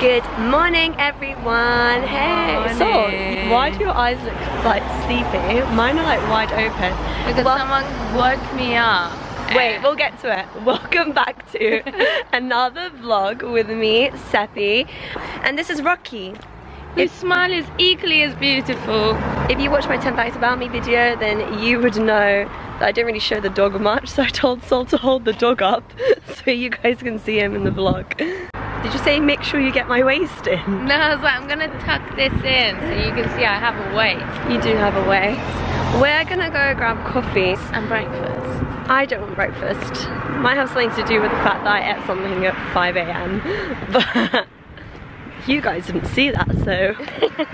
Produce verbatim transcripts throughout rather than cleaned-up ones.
Good morning, everyone. Hey, morning. So why do your eyes look like sleepy? Mine are like wide open. Because well, someone woke me up. Wait, we'll get to it. Welcome back to another vlog with me, Sepi, and this is Rocky. His smile is equally as beautiful. If you watch my ten facts about me video, then you would know that I didn't really show the dog much, so I told Saul to hold the dog up so you guys can see him in the vlog. Did you say make sure you get my waist in? No, I was like, I'm gonna tuck this in so you can see I have a waist. You do have a waist. We're gonna go grab coffee and breakfast. I don't want breakfast. Might have something to do with the fact that I ate something at five A M But you guys didn't see that, so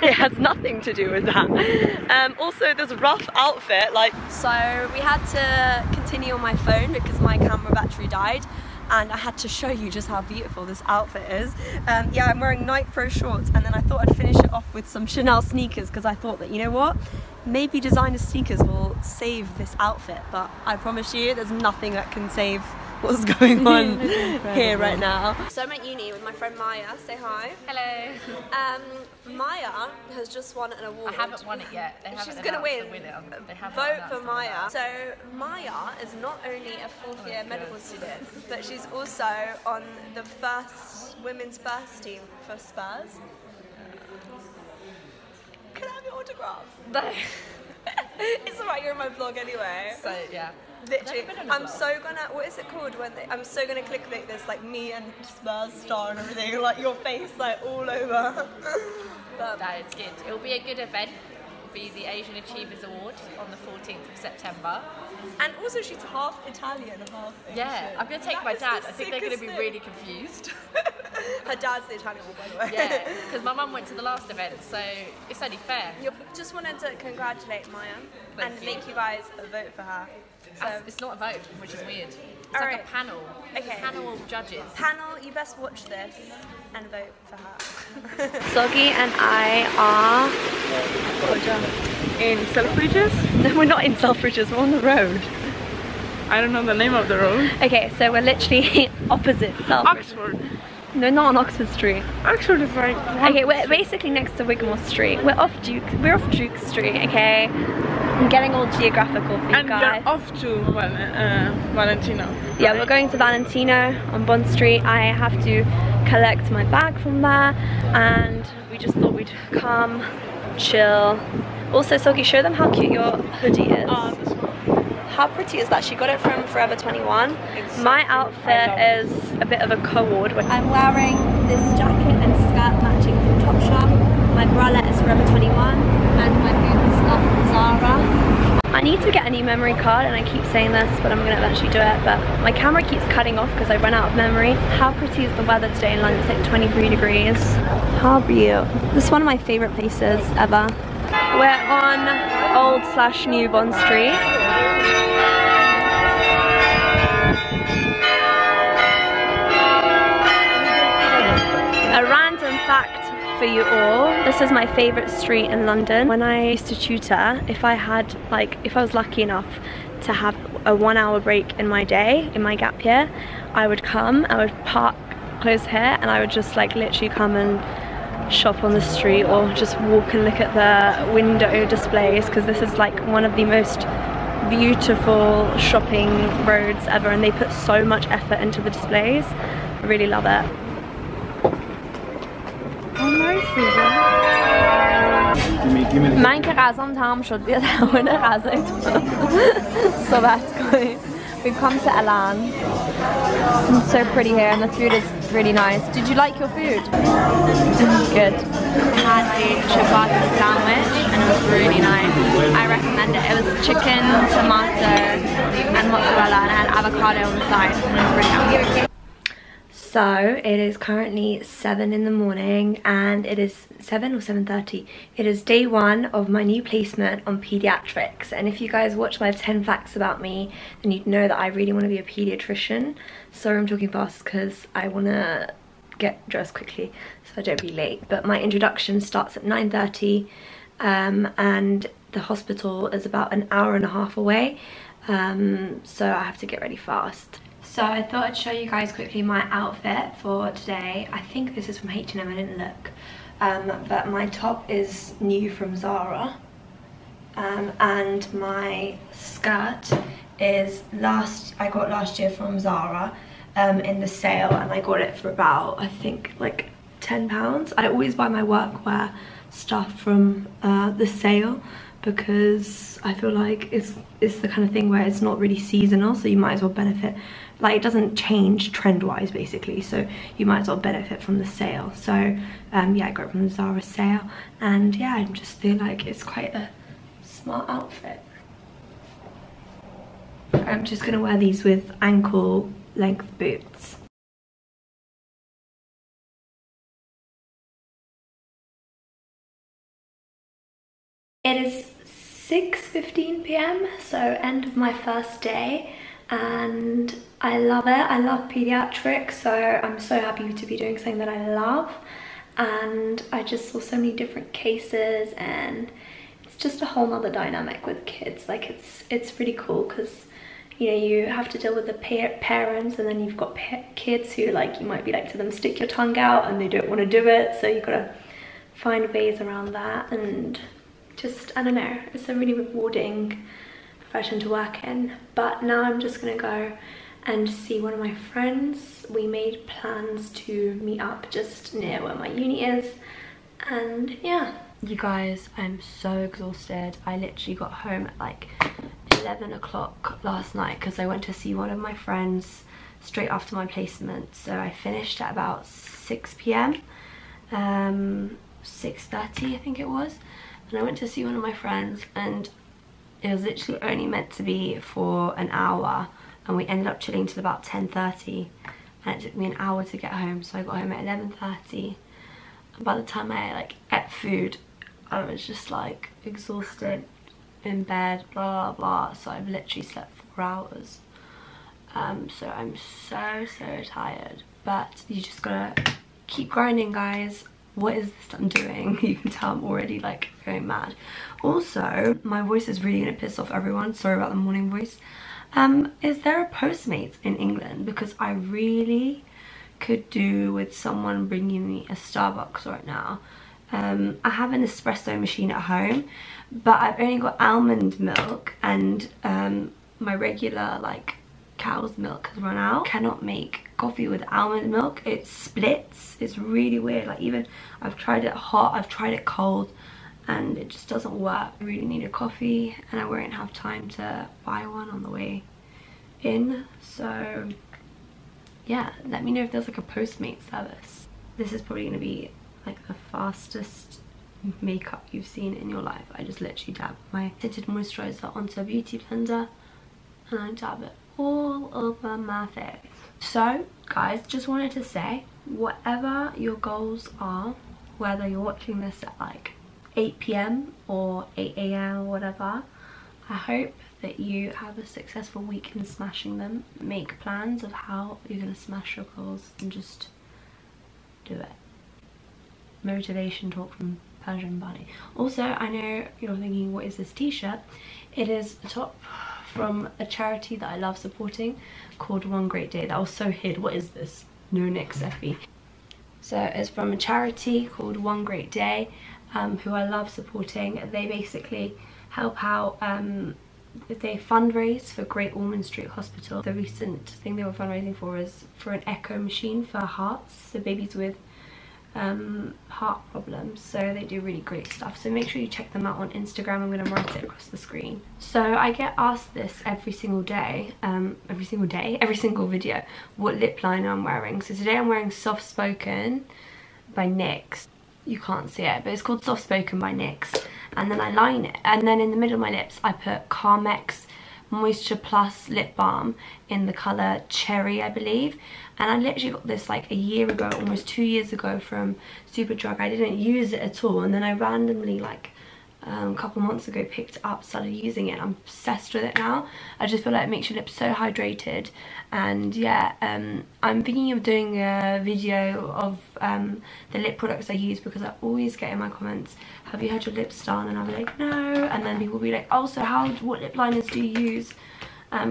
it has nothing to do with that. Um, also, this rough outfit, like... So we had to continue on my phone because my camera battery died, and I had to show you just how beautiful this outfit is. Um, yeah, I'm wearing Nike Pro shorts, and then I thought I'd finish it off with some Chanel sneakers because I thought that, you know what? Maybe designer sneakers will save this outfit, but I promise you there's nothing that can save what's going on here right now. So I'm at uni with my friend Maya. Say hi. Hello. Um, Maya has just won an award. I haven't won it yet. They She's going to win. win it. They Vote for Maya. So Maya is not only a fourth year oh medical student, but she's also on the first women's first team for Spurs. Can I have your autograph? No. It's alright, you're in my vlog anyway. So yeah. Literally, I'm so gonna, what is it called when they, I'm so gonna clickbait this, like me and Spurs star and everything, like your face like all over. But that is good. It'll be a good event. It'll be the Asian Achievers Award on the fourteenth of September. And also she's half Italian and half Asian. Yeah, I'm gonna take that my dad. I think they're gonna be thing. really confused. Her dad's the Italian one, by the way. Yeah, because my mum went to the last event, so it's only fair. You're, just wanted to congratulate Maya Thank and you. make you guys vote for her. So. It's not a vote, which is weird. It's All like right. a panel. Okay. A panel of judges. Panel, you best watch this and vote for her. Soggy and I are in Selfridges? No, we're not in Selfridges, we're on the road. I don't know the name of the road. Okay, so we're literally opposite Selfridges. Oxford. No, not on Oxford Street. Oxford is right. Okay, we're basically next to Wigmore Street. We're off Duke. We're off Duke Street. Okay, I'm getting all geographical for you and guys. And we're off to well, uh, Valentino. Right? Yeah, we're going to Valentino on Bond Street. I have to collect my bag from there, and we just thought we'd come, chill. Also, Sogi, show them how cute your hoodie is. Oh, this one. How pretty is that? She got it from Forever twenty-one. It's My so outfit is a bit of a co-ord. I'm wearing this jacket and skirt matching from Topshop. My bralette is Forever twenty-one and my boots are from Zara. I need to get a new memory card, and I keep saying this, but I'm gonna eventually do it. But my camera keeps cutting off because I run out of memory. How pretty is the weather today in London? It's like twenty-three degrees. How beautiful. This is one of my favorite places ever. We're on old slash new Bond Street. A random fact for you all. This is my favourite street in London. When I used to tutor, if I had, like, if I was lucky enough to have a one hour break in my day, in my gap year, I would come, I would park close here, and I would just like literally come and shop on the street or just walk and look at the window displays, because this is like one of the most beautiful shopping roads ever, and they put so much effort into the displays. I really love it. من که غذام تمام شد بیاد همون غذای تو صحبت کنیم. We've come to Elan. It's so pretty here and the food is really nice. Did you like your food? Good. I had the ciabatta sandwich and it was really nice. I recommend it. It was chicken, tomato and mozzarella and had avocado on the side. It was really nice. So it is currently seven in the morning, and it is seven or seven thirty. It is day one of my new placement on pediatrics, and if you guys watch my ten facts about me, then you'd know that I really want to be a pediatrician. Sorry I'm talking fast because I want to get dressed quickly so I don't be late. But my introduction starts at nine thirty, um, and the hospital is about an hour and a half away, um, so I have to get ready fast. So I thought I'd show you guys quickly my outfit for today. I think this is from H and M, I didn't look. Um, but my top is new from Zara. Um, and my skirt is last, I got last year from Zara um, in the sale, and I got it for about, I think, like ten pounds. I always buy my workwear stuff from uh, the sale, because I feel like it's, it's the kind of thing where it's not really seasonal, so you might as well benefit. Like, it doesn't change trend-wise, basically, so you might as well benefit from the sale. So, um, yeah, I got it from the Zara sale, and yeah, I just feel like it's quite a smart outfit. I'm just gonna wear these with ankle-length boots. It is six fifteen p m, so end of my first day, and I love it. I love pediatrics, so I'm so happy to be doing something that I love. And I just saw so many different cases, and it's just a whole nother dynamic with kids. Like, it's it's really cool, because you know, you have to deal with the pa parents, and then you've got pa kids who, like, you might be like to them, stick your tongue out, and they don't want to do it, so you've got to find ways around that. And just, I don't know, it's a really rewarding profession to work in. But now I'm just gonna go and see one of my friends. We made plans to meet up just near where my uni is, and yeah. You guys, I'm so exhausted. I literally got home at like eleven o'clock last night, because I went to see one of my friends straight after my placement. So I finished at about six p m, um, six thirty I think it was. And I went to see one of my friends, and it was literally only meant to be for an hour, and we ended up chilling till about ten thirty, and it took me an hour to get home. So I got home at eleven thirty, and by the time I like ate food, I was just like exhausted, in bed, blah blah blah. So I've literally slept four hours, um, so I'm so so tired. But you just gotta keep grinding, guys. What is this I'm doing? You can tell I'm already like going mad. Also, my voice is really gonna piss off everyone. Sorry about the morning voice. Um, is there a Postmates in England? Because I really could do with someone bringing me a Starbucks right now. Um, I have an espresso machine at home, but I've only got almond milk, and um, my regular like cow's milk has run out. Cannot make coffee with almond milk. It splits. It's really weird. Like, even I've tried it hot, I've tried it cold, and it just doesn't work. I really need a coffee, and I won't have time to buy one on the way in. So yeah, let me know if there's like a Postmates service. This is probably going to be like the fastest makeup you've seen in your life. I just literally dab my tinted moisturizer onto a beauty blender, and I dab it all over my face. So guys, just wanted to say, whatever your goals are, whether you're watching this at like eight p m or eight a m or whatever, I hope that you have a successful week in smashing them. Make plans of how you're going to smash your goals, and just do it. Motivation talk from Persian Bunny. Also, I know you're thinking, what is this t-shirt? It is a top from a charity that I love supporting called One Great Day. That was so hid. What is this? No N Y X, Sepi. So it's from a charity called One Great Day, um, who I love supporting. They basically help out, um, they fundraise for Great Ormond Street Hospital. The recent thing they were fundraising for is for an echo machine for hearts, so babies with um, heart problems. So they do really great stuff. So make sure you check them out on Instagram. I'm going to write it across the screen. So I get asked this every single day, um, every single day, every single video, what lip liner I'm wearing. So today I'm wearing Soft Spoken by N Y X. You can't see it, but it's called Soft Spoken by N Y X. And then I line it, and then in the middle of my lips I put Carmex Moisture Plus lip balm in the colour Cherry, I believe. And I literally got this like a year ago, almost two years ago, from Superdrug. I didn't use it at all, and then I randomly like um, a couple months ago picked it up, started using it. I'm obsessed with it now. I just feel like it makes your lips so hydrated. And yeah, um, I'm thinking of doing a video of um, the lip products I use, because I always get in my comments, have you had your lips done? And I'll be like, no. And then people will be like, oh, so how, what lip liners do you use?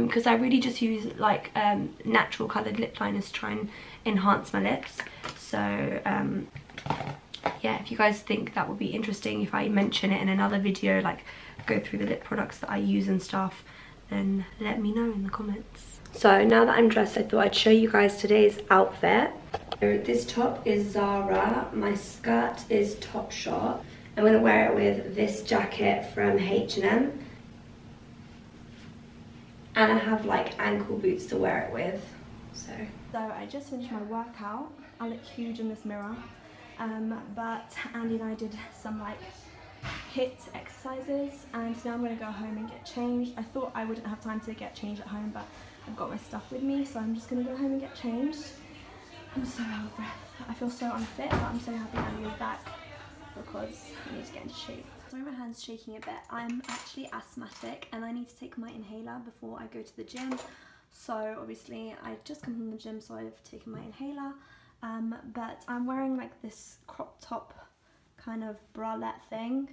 because um, I really just use like um, natural coloured lip liners to try and enhance my lips. So um, yeah, if you guys think that would be interesting, if I mention it in another video, like go through the lip products that I use and stuff, then let me know in the comments. So now that I'm dressed, I thought I'd show you guys today's outfit. This top is Zara, my skirt is Topshop. I'm going to wear it with this jacket from H and M. And I have like ankle boots to wear it with. So, so I just finished my workout. I look huge in this mirror. Um, but Andy and I did some like HIIT exercises, and now I'm going to go home and get changed. I thought I wouldn't have time to get changed at home, but I've got my stuff with me, so I'm just going to go home and get changed. I'm so out of breath. I feel so unfit, but I'm so happy Andy is back, because I need to get into shape. Sorry my hand's shaking a bit. I'm actually asthmatic and I need to take my inhaler before I go to the gym. So obviously I just come from the gym, so I've taken my inhaler. Um, but I'm wearing like this crop top kind of bralette thing.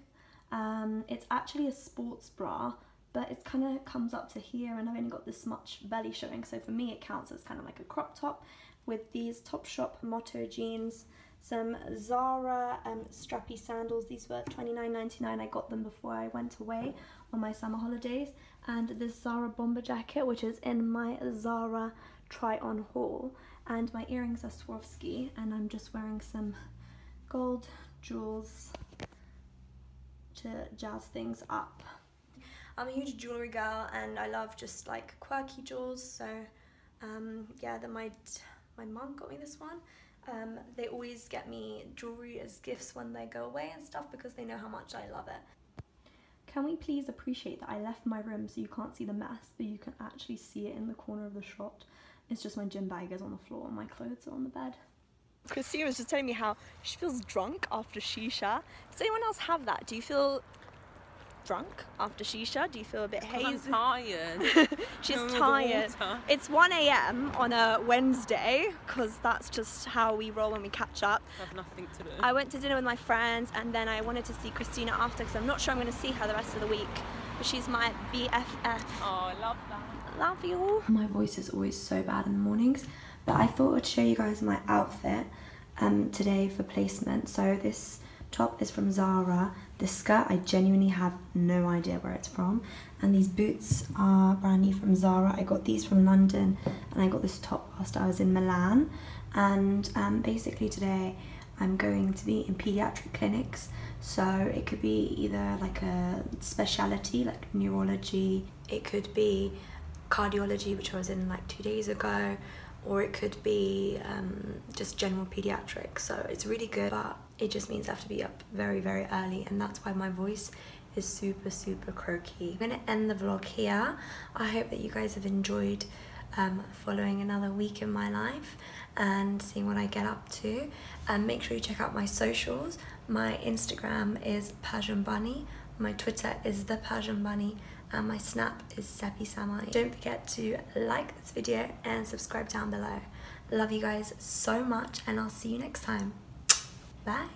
Um, it's actually a sports bra, but it kind of comes up to here and I've only got this much belly showing. So for me it counts as kind of like a crop top with these Topshop Motto jeans, some Zara um, strappy sandals. These were twenty-nine ninety-nine. I got them before I went away on my summer holidays. And this Zara bomber jacket, which is in my Zara try-on haul. And my earrings are Swarovski. And I'm just wearing some gold jewels to jazz things up. I'm a huge jewellery girl and I love just like quirky jewels. So um, yeah, that my, my mum got me this one. Um, they always get me jewellery as gifts when they go away and stuff because they know how much I love it. Can we please appreciate that I left my room so you can't see the mess, but you can actually see it in the corner of the shot? It's just my gym bag is on the floor and my clothes are on the bed. Christina was just telling me how she feels drunk after Shisha. Does anyone else have that? Do you feel drunk after Shisha? Do you feel a bit hazy? I'm tired. She's no, tired. It's one A M on a Wednesday because that's just how we roll when we catch up. I have nothing to do. I went to dinner with my friends and then I wanted to see Christina after because I'm not sure I'm going to see her the rest of the week. But she's my B F F. Oh, I love that. Love you. My voice is always so bad in the mornings, but I thought I'd show you guys my outfit um, today for placement. So this top is from Zara. This skirt, I genuinely have no idea where it's from. And these boots are brand new from Zara. I got these from London and I got this top whilst I was in Milan. And um, basically today I'm going to be in pediatric clinics. So it could be either like a speciality, like neurology. It could be cardiology, which I was in like two days ago. Or it could be um, just general pediatrics. So it's really good, but it just means I have to be up very, very early, and that's why my voice is super, super croaky. I'm gonna end the vlog here. I hope that you guys have enjoyed um, following another week in my life and seeing what I get up to. Um, make sure you check out my socials. My Instagram is Persian Bunny, my Twitter is The Persian Bunny, and my Snap is Sepi Samai. Don't forget to like this video and subscribe down below. Love you guys so much and I'll see you next time. Bye.